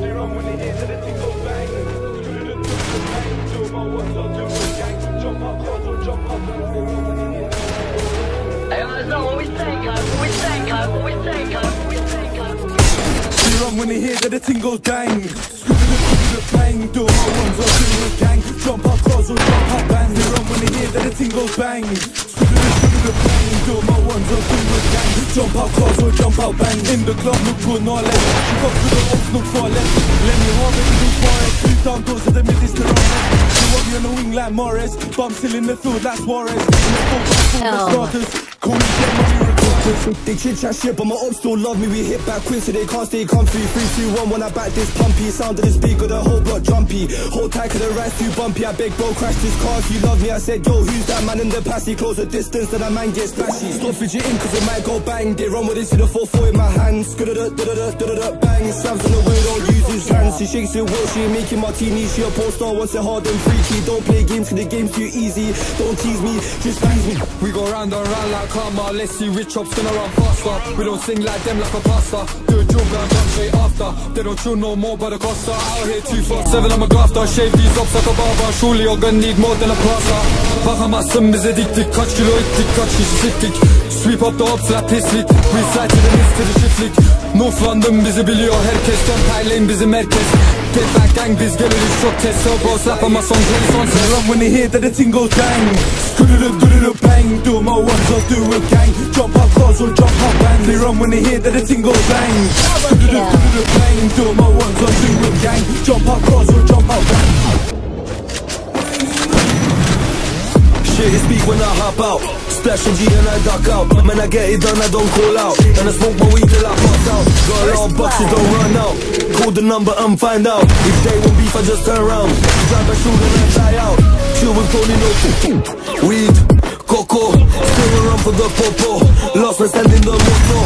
Zero when it hits and the tingle bang. Screw the bang. Do my work, I'll do my gang. Jump up, close or jump up. Zero when it hits and the tingle bang. Hey, no, always thank us, always thank us, always thank us, always thank us. Zero when it hits and the tingle bang. Screw the bang. Do my work, I'll do my gang. Jump up, close or jump up, bang. Zero when it hits and the tingle bang. Screw the bang. Do my work, I'll do my gang. Jump out cars or jump out bang. In the club look for knowledge. She got to the off look for left. Let me hold it too far. Three down doors of the mid is the wrong way. You want me on the wing like Morris. Bump still in the field like Suarez. In the full back for the starters. Call me get money recruiters. They chit chat shit but my ops still love me. We hit back quick so they can't stay comfy. 3, 2, 1 when I back this pumpy. Sound of this big or the whole block jumpy. Hold tight cause the ride's too bumpy. I beg bro crash this car if you love me. I said yo who's that man in the passy. Close the distance then that man gets bashy. Stop fidgeting cause it might go back. They run with it to the 4-4 in my hands. Bang, slams on the way, don't use his hands. She shakes it well, she ain't making martini. She a poor star, wants it hard and freaky. Don't play games, cause the game's too easy. Don't tease me, just tease me. We go round and round like karma. Let's see which chops gonna run faster. We don't sing like them like a pasta. Do a drill ground, jump straight after. They don't chill no more, but the costa. Out here 247, I'm a grafter. Shave these ops like a barber. Surely you're gonna need more than a plaster. Bahamasım bize diktik. Kaç kilo ettik, kaç kişi siktik. Sweep up the ops like piss. We slide to the midst to the shiftlik. North London bizi biliyor herkes. Dönperleyin bizim herkes. Get back gang biz geliriz çok test. Elbow slap ama son kere son test. Run when they hear that the thing goes bang. Scoo-do-do-do-do bang. Do my ones I'll do a gang. Jump up cars or jump up bang. They run when they hear that the thing goes bang. Scoo-do-do-do-do bang. Do my ones I'll do a gang. Jump up cars or jump up bang. Shit is big when I hop out. Splash on G and I duck out. Man I get it done, I don't call out. And I smoke my weed till I pass out. Got a lot of bucks, so don't run out. Call the number and find out. If they want beef, I just turn around. Drive a shoot and I fly out. Chill with Tony, no weed, cocoa. Still around for the popo. Lost and standing the motto.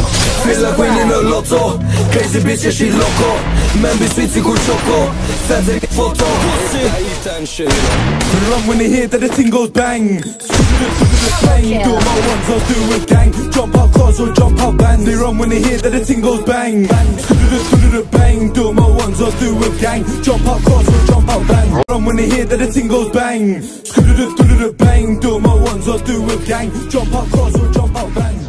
Feel like winning a lotto. Crazy bitch, yeah, she loco. Man be sweet, she could choco. Fans take photo. Run when they hear that the thing goes bang. Bang. Do my ones, I'll do a gang. Jump out cars or jump out bands. They run when they hear that the thing goes bang. Bang. Do my ones, I'll do a gang. Jump out cars or jump out bands. Run when they hear that the thing goes bang. Bang. Do my ones, I'll do a gang. Jump out cars or jump out bands.